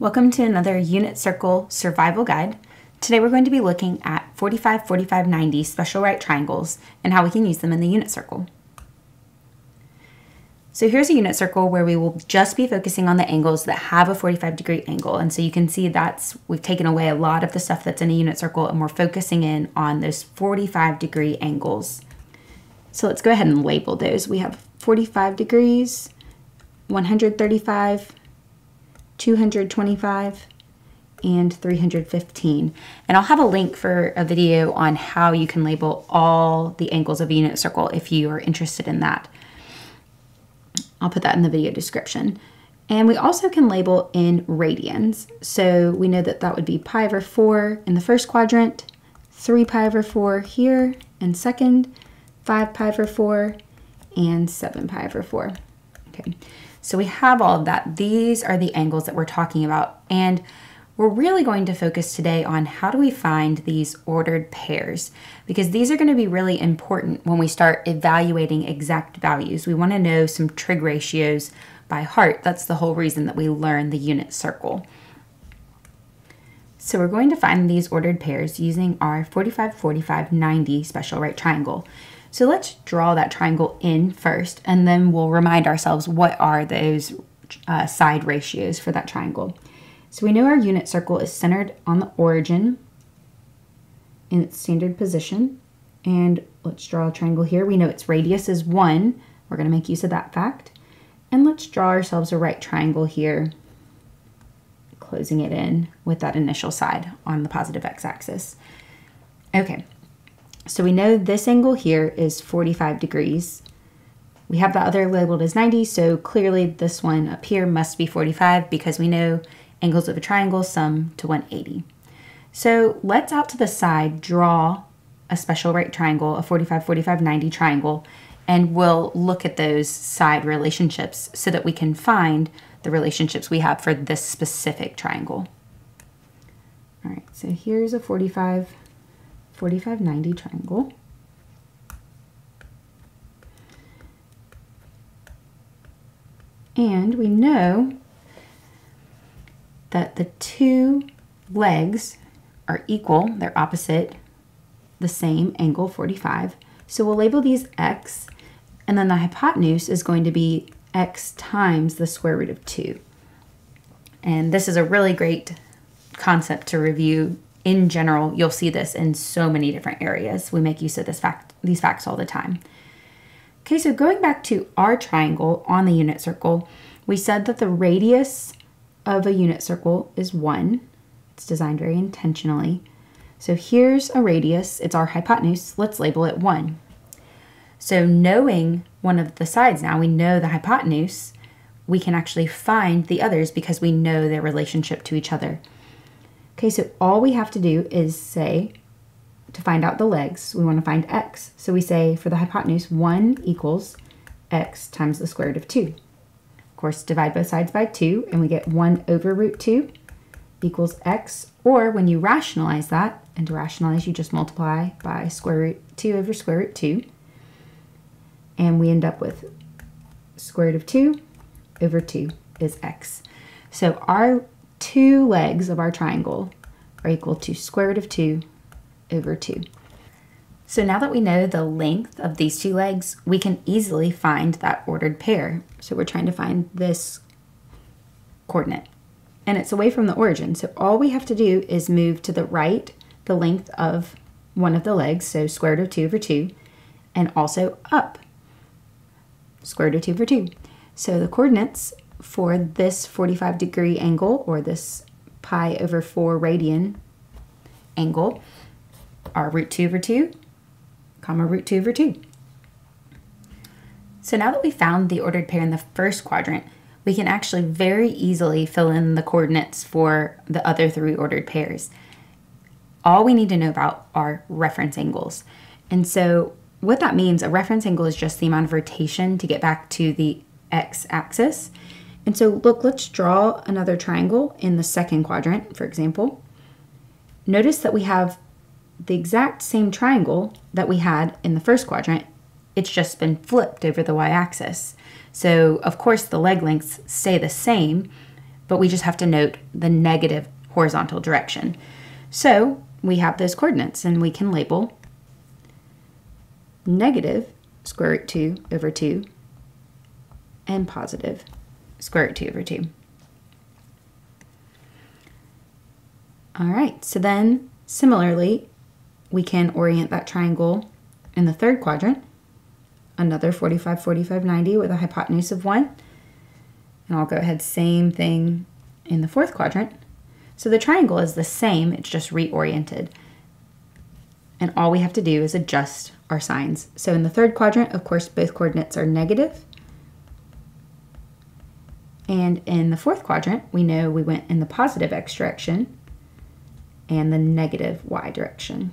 Welcome to another Unit Circle Survival Guide. Today we're going to be looking at 45, 45, 90 special right triangles and how we can use them in the unit circle. So here's a unit circle where we will just be focusing on the angles that have a 45 degree angle. And so you can see we've taken away a lot of the stuff that's in a unit circle and we're focusing in on those 45 degree angles. So let's go ahead and label those. We have 45 degrees, 135, 225, and 315. And I'll have a link for a video on how you can label all the angles of a unit circle if you are interested in that. I'll put that in the video description. And we also can label in radians. So we know that that would be pi over 4 in the first quadrant, 3 pi over 4 here in second, 5 pi over 4, and 7 pi over 4. Okay. So we have all of that. These are the angles that we're talking about. And we're really going to focus today on how do we find these ordered pairs, because these are going to be really important when we start evaluating exact values. We want to know some trig ratios by heart. That's the whole reason that we learn the unit circle. So we're going to find these ordered pairs using our 45, 45, 90 special right triangle. So let's draw that triangle in first, and then we'll remind ourselves what are those side ratios for that triangle. So we know our unit circle is centered on the origin in its standard position. And let's draw a triangle here. We know its radius is 1. We're going to make use of that fact. And let's draw ourselves a right triangle here, closing it in with that initial side on the positive x-axis. Okay. So we know this angle here is 45 degrees. We have the other labeled as 90, so clearly this one up here must be 45 because we know angles of a triangle sum to 180. So let's out to the side draw a special right triangle, a 45, 45, 90 triangle, and we'll look at those side relationships so that we can find the relationships we have for this specific triangle. All right, so here's a 45, 90 triangle. And we know that the two legs are equal, they're opposite, the same angle, 45. So we'll label these x, and then the hypotenuse is going to be x times the square root of 2. And this is a really great concept to review. In general, you'll see this in so many different areas. We make use of these facts all the time. Okay, so going back to our triangle on the unit circle, we said that the radius of a unit circle is 1. It's designed very intentionally. So here's a radius, it's our hypotenuse, let's label it 1. So knowing one of the sides now, we know the hypotenuse, we can actually find the others because we know their relationship to each other. Okay, so all we have to do is say, to find out the legs, we want to find x. So we say for the hypotenuse, 1 equals x times the square root of 2. Of course, divide both sides by 2, and we get 1 over root 2 equals x. Or when you rationalize that, and to rationalize, you just multiply by square root 2 over square root 2. And we end up with square root of 2 over 2 is x. So our two legs of our triangle are equal to square root of 2 over 2. So now that we know the length of these two legs, we can easily find that ordered pair. So we're trying to find this coordinate, and it's away from the origin. So all we have to do is move to the right the length of one of the legs, so square root of 2 over 2, and also up square root of 2 over 2. So the coordinates for this 45 degree angle, or this pi over 4 radian angle, are root 2 over 2, comma root 2 over 2. So now that we found the ordered pair in the first quadrant, we can actually very easily fill in the coordinates for the other three ordered pairs. All we need to know about are reference angles. And so what that means, a reference angle is just the amount of rotation to get back to the x-axis. And so look, let's draw another triangle in the second quadrant, for example. Notice that we have the exact same triangle that we had in the first quadrant. It's just been flipped over the y-axis. So of course the leg lengths stay the same, but we just have to note the negative horizontal direction. So we have those coordinates, and we can label negative square root 2 over 2 and positive square root 2 over 2. All right, so then similarly, we can orient that triangle in the third quadrant, another 45, 45, 90 with a hypotenuse of 1. And I'll go ahead, same thing in the fourth quadrant. So the triangle is the same, it's just reoriented. And all we have to do is adjust our signs. So in the third quadrant, of course, both coordinates are negative. And in the fourth quadrant, we know we went in the positive x direction and the negative y direction.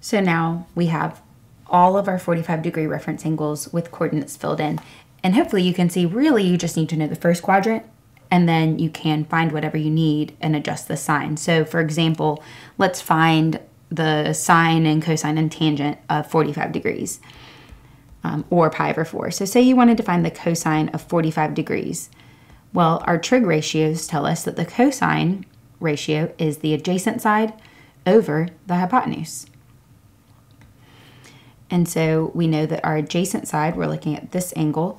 So now we have all of our 45-degree reference angles with coordinates filled in. And hopefully you can see, really, you just need to know the first quadrant, and then you can find whatever you need and adjust the sign. So for example, let's find the sine and cosine and tangent of 45 degrees, or pi over 4. So say you wanted to find the cosine of 45 degrees. Well, our trig ratios tell us that the cosine ratio is the adjacent side over the hypotenuse. And so we know that our adjacent side, we're looking at this angle,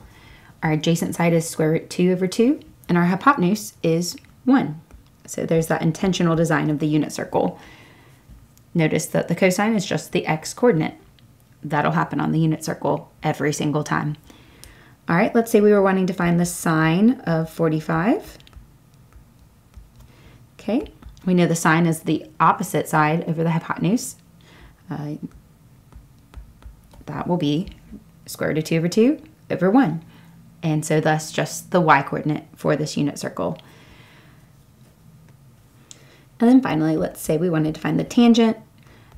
our adjacent side is square root 2 over 2, and our hypotenuse is 1. So there's that intentional design of the unit circle. Notice that the cosine is just the x-coordinate. That'll happen on the unit circle every single time. All right, let's say we were wanting to find the sine of 45. Okay, we know the sine is the opposite side over the hypotenuse. That will be square root of 2 over 2 over 1. And so that's just the y-coordinate for this unit circle. And then finally, let's say we wanted to find the tangent.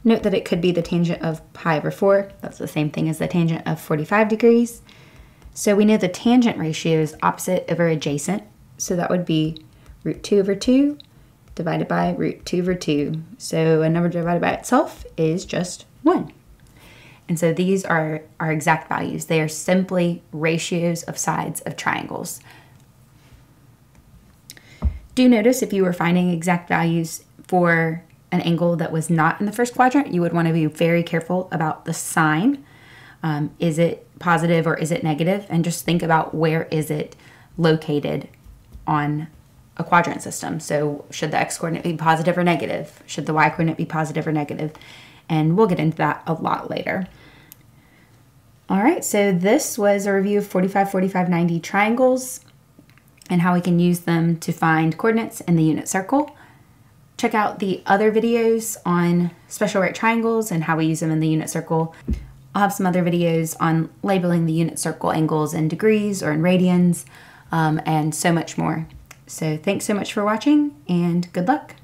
Note that it could be the tangent of pi over 4. That's the same thing as the tangent of 45 degrees. So we know the tangent ratio is opposite over adjacent. So that would be root 2 over 2 divided by root 2 over 2. So a number divided by itself is just 1. And so these are our exact values. They are simply ratios of sides of triangles. Do notice if you were finding exact values for an angle that was not in the first quadrant, you would want to be very careful about the sign. Is it positive or is it negative? And just think about where is it located on a quadrant system. So should the x-coordinate be positive or negative? Should the y-coordinate be positive or negative? And we'll get into that a lot later. All right, so this was a review of 45, 45, 90 triangles and how we can use them to find coordinates in the unit circle. Check out the other videos on special right triangles and how we use them in the unit circle. I'll have some other videos on labeling the unit circle angles in degrees or in radians, and so much more. So thanks so much for watching, and good luck.